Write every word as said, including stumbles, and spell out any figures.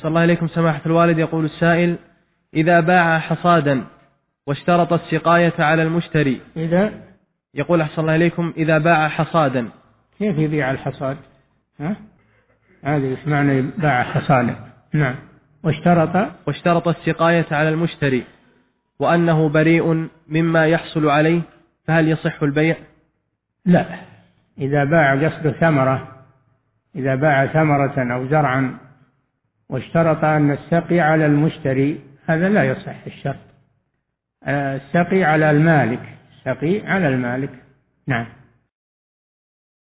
صلى الله عليكم سماحة الوالد. يقول السائل: إذا باع حصادا واشترط السقاية على المشتري. إذا يقول أحسن الله إليكم إذا باع حصادا. كيف يبيع الحصاد؟ ها؟ هذا معنى باع حصادا. نعم. واشترط واشترط السقاية على المشتري وأنه بريء مما يحصل عليه، فهل يصح البيع؟ لا. إذا باع قصد ثمرة، إذا باع ثمرة أو زرعا واشترط أن السقي على المشتري، هذا لا يصح الشرط. السقي على المالك، السقي على المالك. نعم.